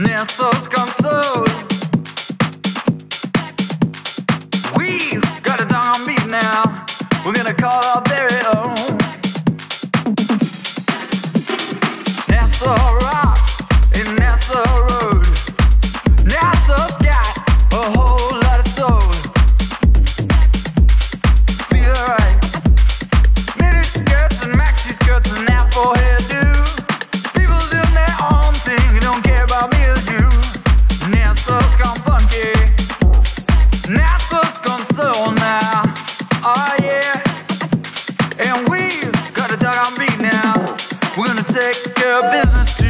Nessos come soul. We've got a down beat now. We're gonna call our very own Nassau Rock in Nassau Road. Nassau's got a whole lot of soul. Feel alright. Mini skirts and maxi skirts and afro hairdo. Take care of business too.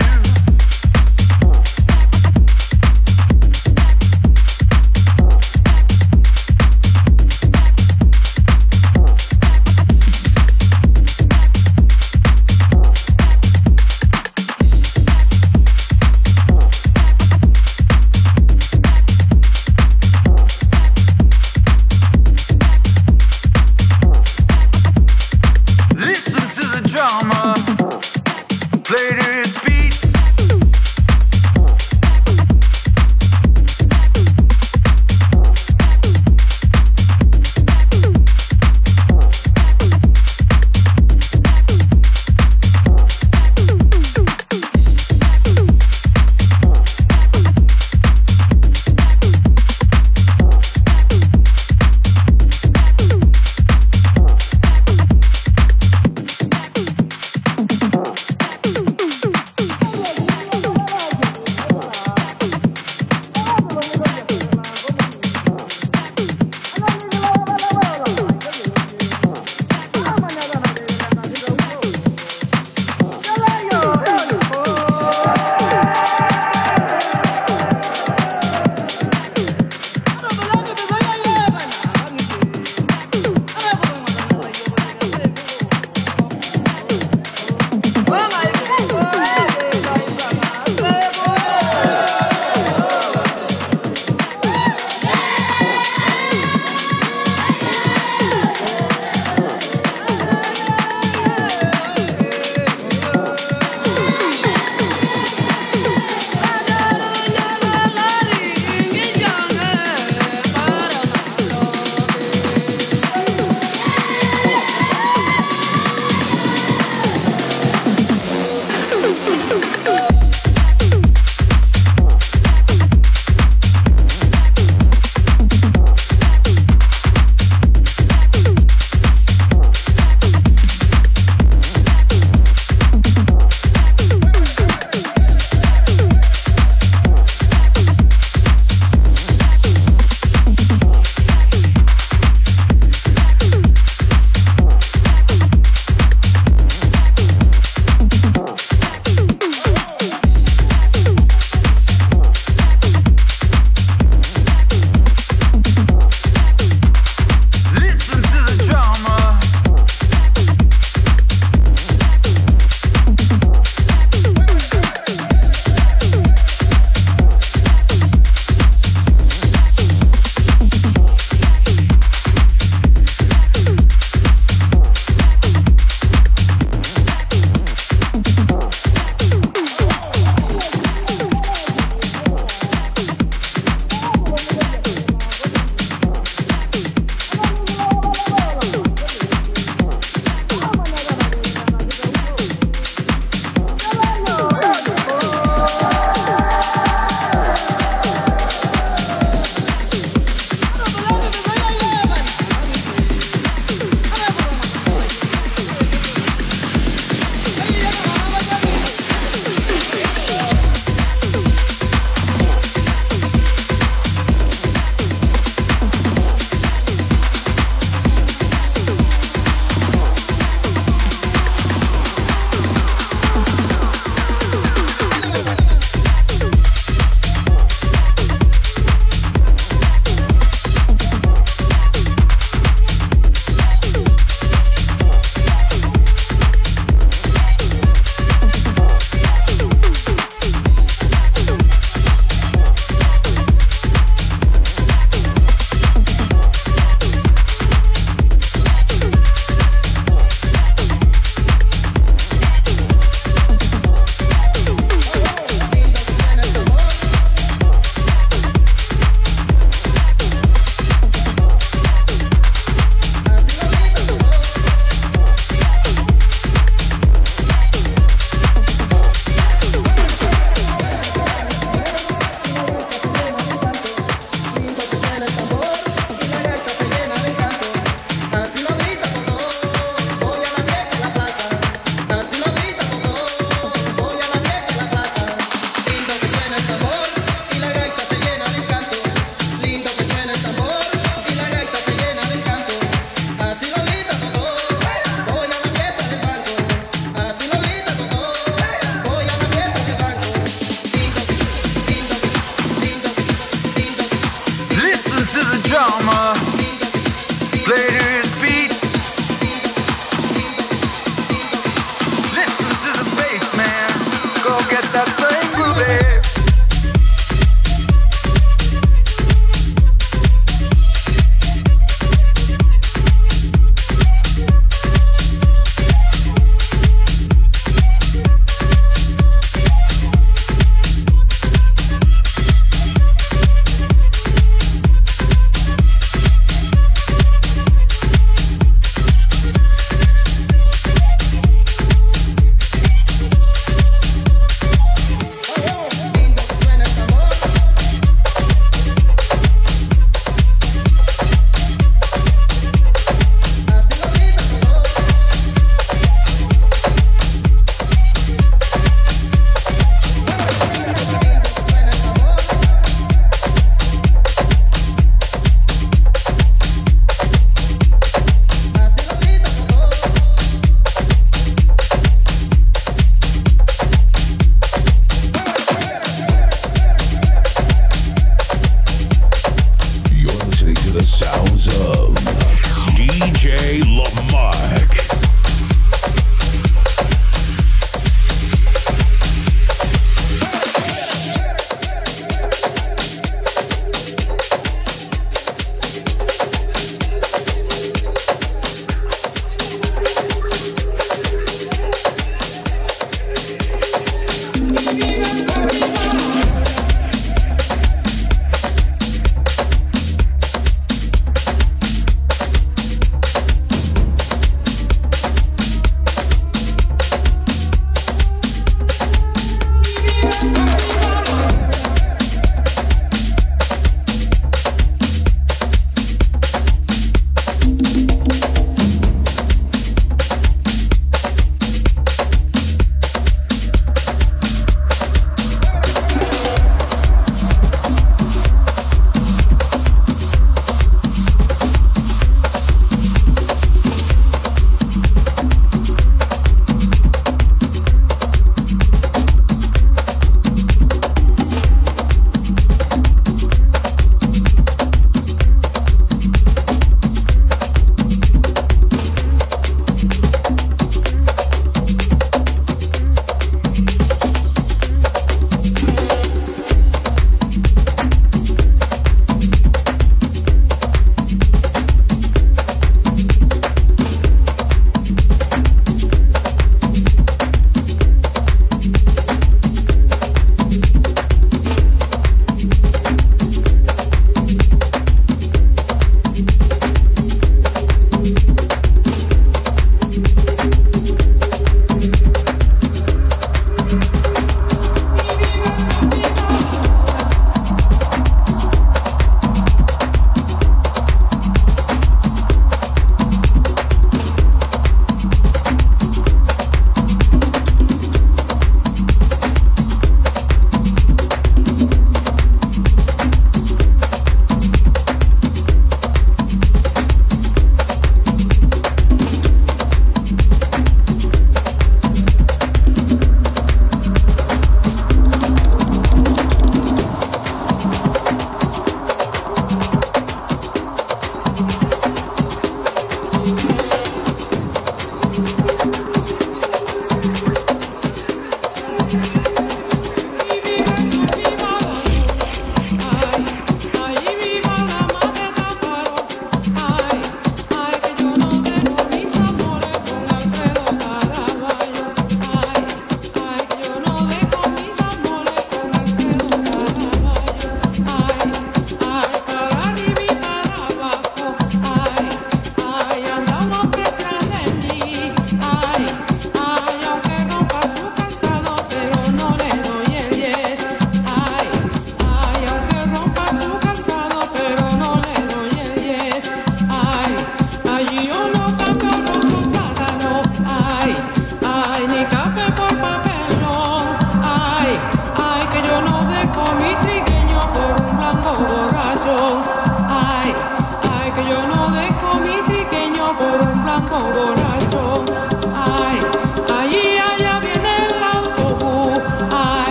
Listen to the drama. Play to his beat.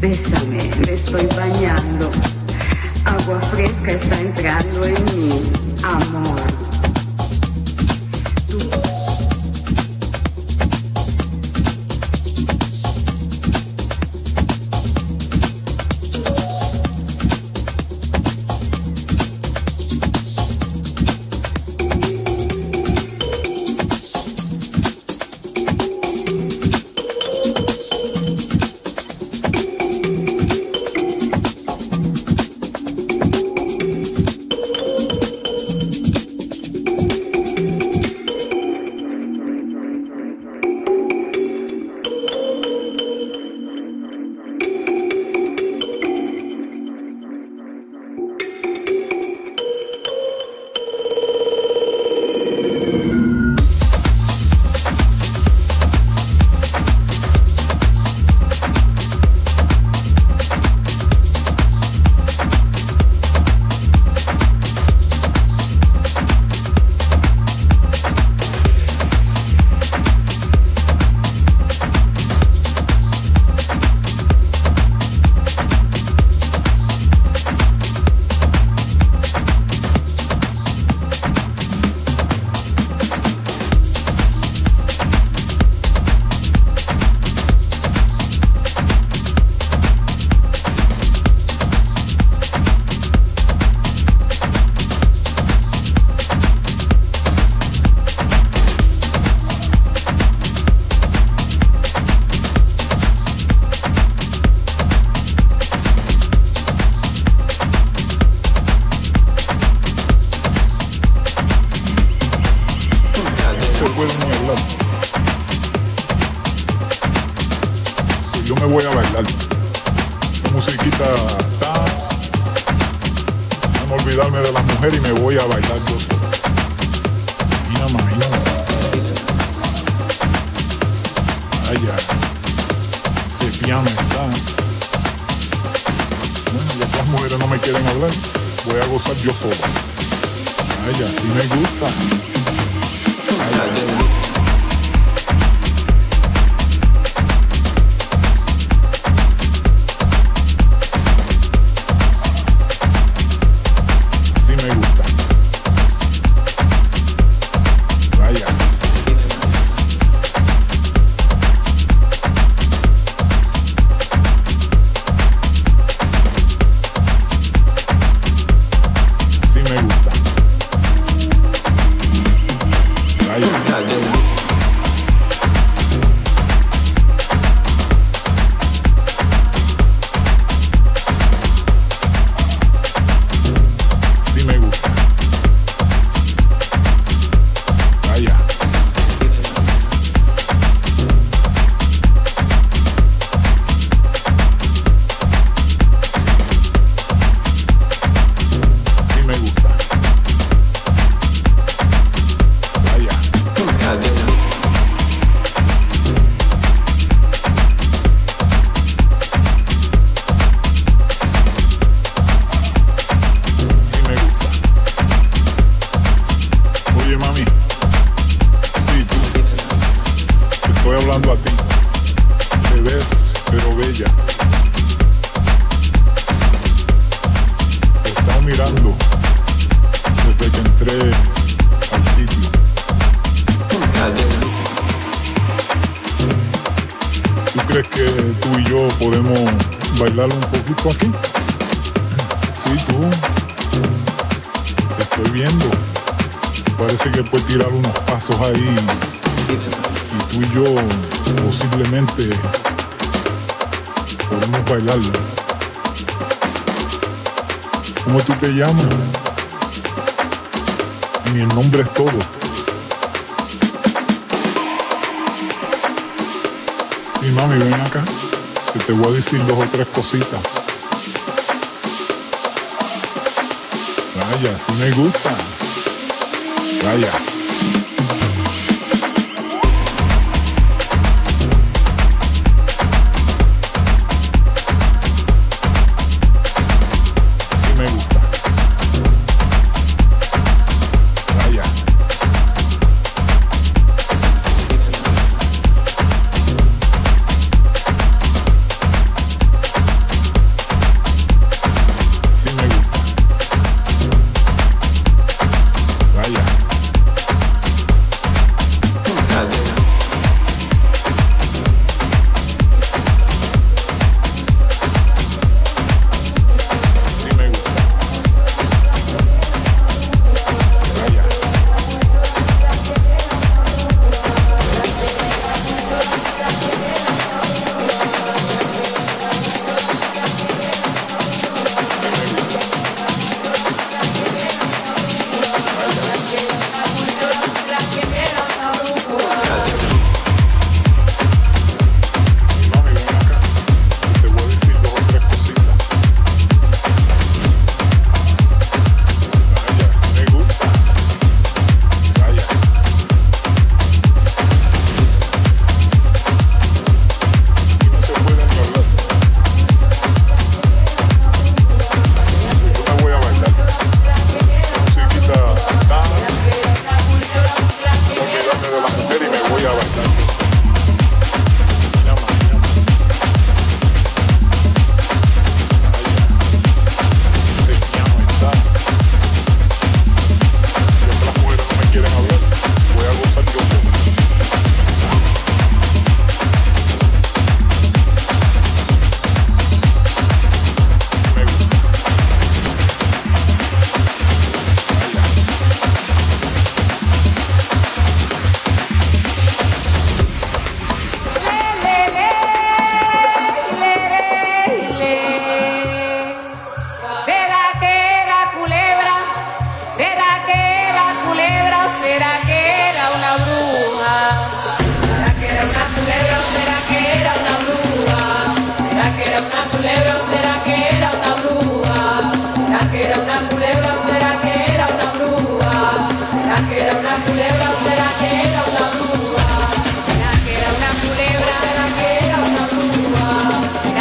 Bésame, me estoy bañando. Agua fresca está entrando en mí, amor. Yo me voy a bailar la musiquita tan. Déjame olvidarme de las mujeres y me voy a bailar yo solo. Imagíname. Vaya, ese piano está. Bueno, ya que las mujeres no me quieren hablar, voy a gozar yo solo. Vaya, si me gusta. Vaya. ¿Bailar un poquito aquí? Sí, tú. Te estoy viendo. Parece que puedes tirar unos pasos ahí. Y tú y yo posiblemente podemos bailarlo. ¿Cómo tú te llamas? En el nombre es todo. Sí, mami, ven acá. Que te voy a decir 2 o 3 cositas. Vaya, si me gusta. Vaya.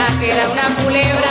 Era una culebra.